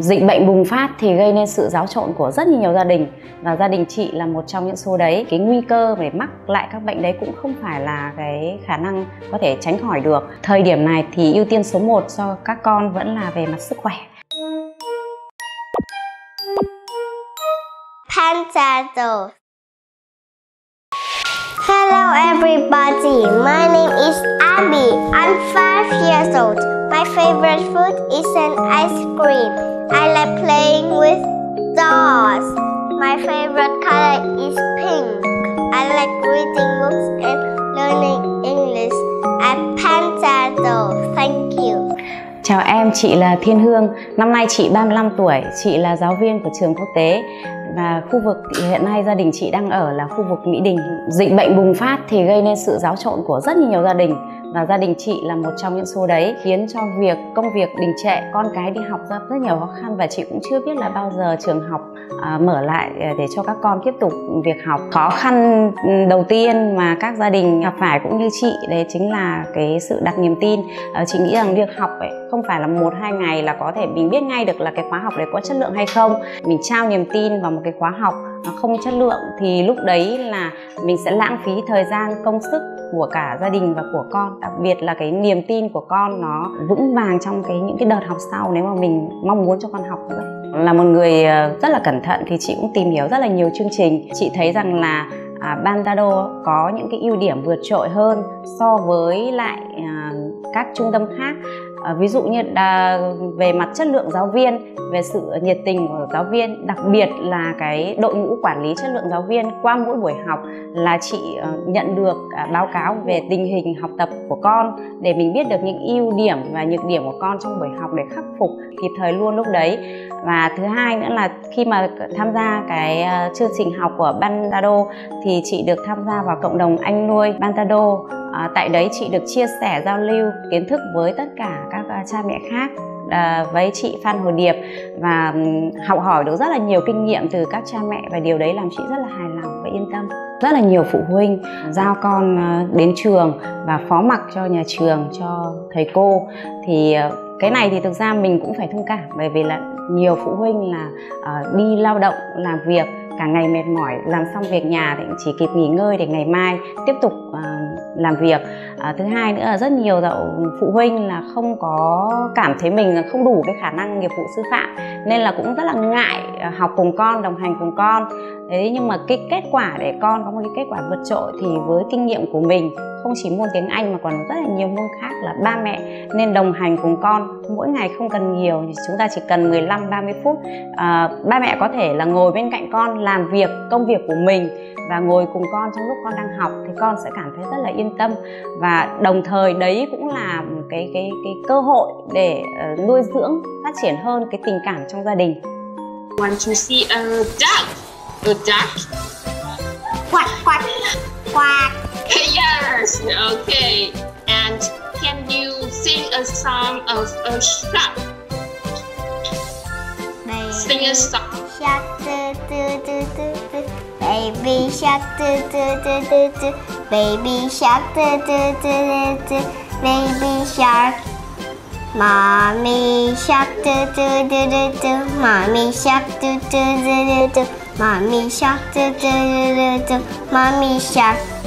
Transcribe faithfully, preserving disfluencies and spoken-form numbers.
Dịch bệnh bùng phát thì gây nên sự xáo trộn của rất nhiều gia đình, và gia đình chị là một trong những số đấy. Cái nguy cơ để mắc lại các bệnh đấy cũng không phải là cái khả năng có thể tránh khỏi được. Thời điểm này thì ưu tiên số một cho các con vẫn là về mặt sức khỏe. Pantado. Hello everybody, my name is Abby. I'm five years old. My favorite food is an ice cream. I like playing with dolls. My favorite color is pink. I like reading books and learning English. I'm Pantado. Thank you. Chào em, chị là Thiên Hương. Năm nay chị ba mươi lăm tuổi, chị là giáo viên của trường quốc tế. Và khu vực hiện nay gia đình chị đang ở là khu vực Mỹ Đình. Dịch bệnh bùng phát thì gây nên sự xáo trộn của rất nhiều gia đình, và gia đình chị là một trong những số đấy, khiến cho việc công việc đình trệ, con cái đi học gặp rất nhiều khó khăn. Và chị cũng chưa biết là bao giờ trường học à, mở lại để cho các con tiếp tục việc học. Khó khăn đầu tiên mà các gia đình gặp phải cũng như chị đấy chính là cái sự đặt niềm tin. à, Chị nghĩ rằng việc học ấy không phải là một hai ngày là có thể mình biết ngay được là cái khóa học đấy có chất lượng hay không. Mình trao niềm tin vào một cái khóa học nó không chất lượng thì lúc đấy là mình sẽ lãng phí thời gian, công sức của cả gia đình và của con. Đặc biệt là cái niềm tin của con nó vững vàng trong cái những cái đợt học sau, nếu mà mình mong muốn cho con học nữa. Là một người rất là cẩn thận thì chị cũng tìm hiểu rất là nhiều chương trình. Chị thấy rằng là à, Pantado có những cái ưu điểm vượt trội hơn so với lại à, các trung tâm khác. À, ví dụ như đà, về mặt chất lượng giáo viên, về sự nhiệt tình của giáo viên, đặc biệt là cái đội ngũ quản lý chất lượng giáo viên. Qua mỗi buổi học là chị uh, nhận được uh, báo cáo về tình hình học tập của con để mình biết được những ưu điểm và nhược điểm của con trong buổi học để khắc phục kịp thời luôn lúc đấy. Và thứ hai nữa là khi mà tham gia cái uh, chương trình học của Pantado thì chị được tham gia vào cộng đồng anh nuôi Pantado. À, tại đấy chị được chia sẻ, giao lưu kiến thức với tất cả các uh, cha mẹ khác, uh, với chị Phan Hồ Điệp, và um, học hỏi được rất là nhiều kinh nghiệm từ các cha mẹ, và điều đấy làm chị rất là hài lòng và yên tâm. Rất là nhiều phụ huynh giao con uh, đến trường và phó mặc cho nhà trường, cho thầy cô, thì uh, cái này thì thực ra mình cũng phải thông cảm, bởi vì là nhiều phụ huynh là uh, đi lao động làm việc cả ngày mệt mỏi, làm xong việc nhà thì chỉ kịp nghỉ ngơi để ngày mai tiếp tục uh, làm việc. À, thứ hai nữa là rất nhiều phụ huynh là không có cảm thấy mình là không đủ cái khả năng nghiệp vụ sư phạm, nên là cũng rất là ngại học cùng con, đồng hành cùng con. Đấy, nhưng mà cái kết quả để con có một cái kết quả vượt trội thì với kinh nghiệm của mình, không chỉ môn tiếng Anh mà còn rất là nhiều môn khác, là ba mẹ nên đồng hành cùng con. Mỗi ngày không cần nhiều, chúng ta chỉ cần mười lăm đến ba mươi phút. à, Ba mẹ có thể là ngồi bên cạnh con, làm việc, công việc của mình, và ngồi cùng con trong lúc con đang học, thì con sẽ cảm thấy rất là yên tâm. Và đồng thời đấy cũng là một cái, cái, cái cơ hội để uh, nuôi dưỡng, phát triển hơn cái tình cảm trong gia đình. Want to see a duck? A duck? Quack, quack, quack. Yes, okay. And can you sing a song of a shark? Baby sing a song. Shark, do, do, do, do, do. Baby shark, do, do, do, do, do. Baby shark, do, do, do, do, do. Baby shark. Mommy shark, do, do, do, do, do. Mommy shark, do, do, do, do, do. Mommy shark, do, do, do, do, do. Mommy shark.